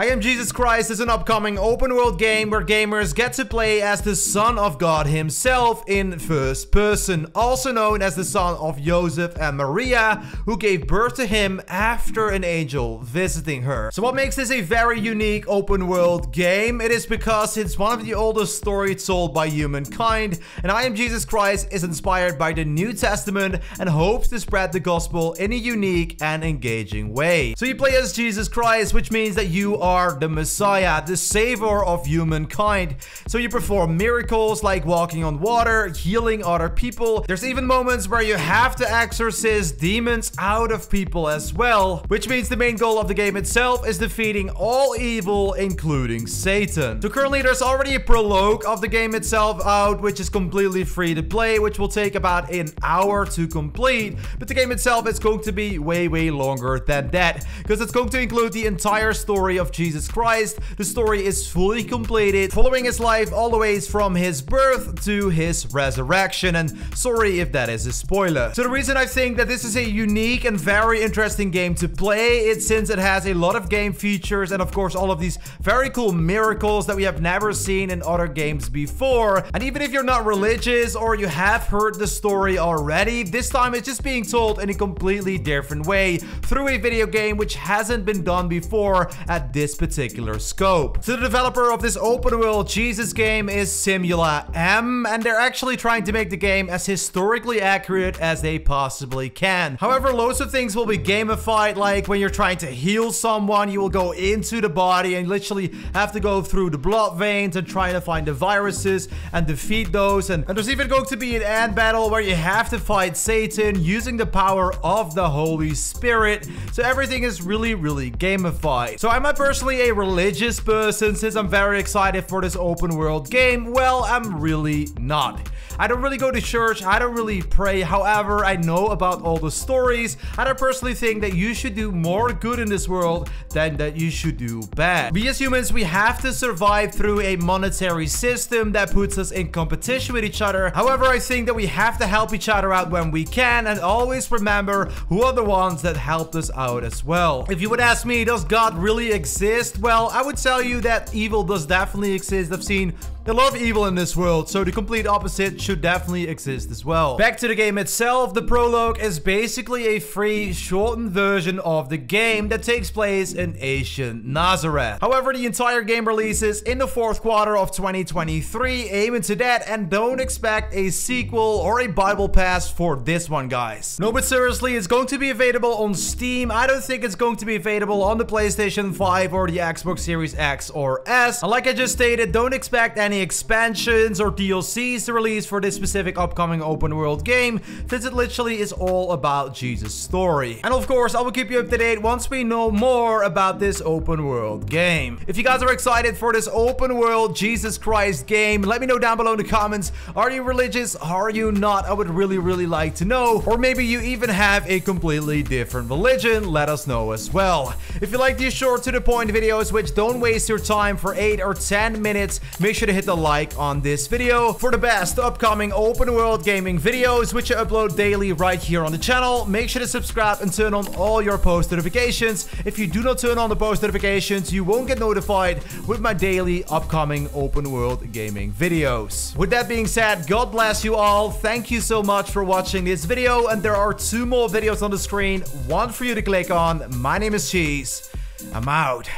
I Am Jesus Christ is an upcoming open-world game where gamers get to play as the Son of God himself in first person, also known as the son of Joseph and Maria, who gave birth to him after an angel visiting her. So what makes this a very unique open-world game? It is because it's one of the oldest stories told by humankind, and I Am Jesus Christ is inspired by the New Testament and hopes to spread the gospel in a unique and engaging way. So you play as Jesus Christ, which means that you are the Messiah, the savior of humankind. So you perform miracles like walking on water, healing other people. There's even moments where you have to exorcise demons out of people as well, which means the main goal of the game itself is defeating all evil, including Satan. So currently there's already a prologue of the game itself out, which is completely free to play, which will take about an hour to complete, but the game itself is going to be way longer than that, because it's going to include the entire story of Jesus Christ. The story is fully completed, following his life all the way from his birth to his resurrection, and sorry if that is a spoiler. So the reason I think that this is a unique and very interesting game to play is since it has a lot of game features and of course all of these very cool miracles that we have never seen in other games before. And even if you're not religious or you have heard the story already, this time it's just being told in a completely different way through a video game, which hasn't been done before at this particular scope. So the developer of this open world Jesus game is Simula M, and they're actually trying to make the game as historically accurate as they possibly can. However, loads of things will be gamified, like when you're trying to heal someone, you will go into the body and literally have to go through the blood veins and try to find the viruses and defeat those. And there's even going to be an end battle where you have to fight Satan using the power of the Holy Spirit. So everything is really gamified. So I'm a personally a religious person, since I'm very excited for this open world game. Well, I'm really not. I don't really go to church, I don't really pray. However, I know about all the stories, and I personally think that you should do more good in this world than that you should do bad. We as humans, we have to survive through a monetary system that puts us in competition with each other. However, I think that we have to help each other out when we can, and always remember who are the ones that helped us out as well. If you would ask me, does God really exist? Well, I would tell you that evil does definitely exist. I've seen a lot of evil in this world, so the complete opposite should definitely exist as well. Back to the game itself, the prologue is basically a free, shortened version of the game that takes place in ancient Nazareth. However, the entire game releases in the fourth quarter of 2023, aiming to that, and don't expect a sequel or a Bible pass for this one, guys. No, but seriously, it's going to be available on Steam. I don't think it's going to be available on the PlayStation 5 or the Xbox Series X or S. And like I just stated, don't expect any expansions or DLCs to release for this specific upcoming open world game, since it literally is all about Jesus' story. And of course, I will keep you up to date once we know more about this open world game. If you guys are excited for this open world Jesus Christ game, let me know down below in the comments. Are you religious? Are you not? I would really like to know. Or maybe you even have a completely different religion. Let us know as well. If you like these short to the point videos, which don't waste your time for 8 or 10 minutes, make sure to hit the like on this video. For the best upcoming open world gaming videos, which I upload daily right here on the channel, make sure to subscribe and turn on all your post notifications. If you do not turn on the post notifications, you won't get notified with my daily upcoming open world gaming videos. With that being said, God bless you all. Thank you so much for watching this video, and there are 2 more videos on the screen, one for you to click on. My name is Cheese. I'm out.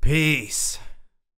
Peace.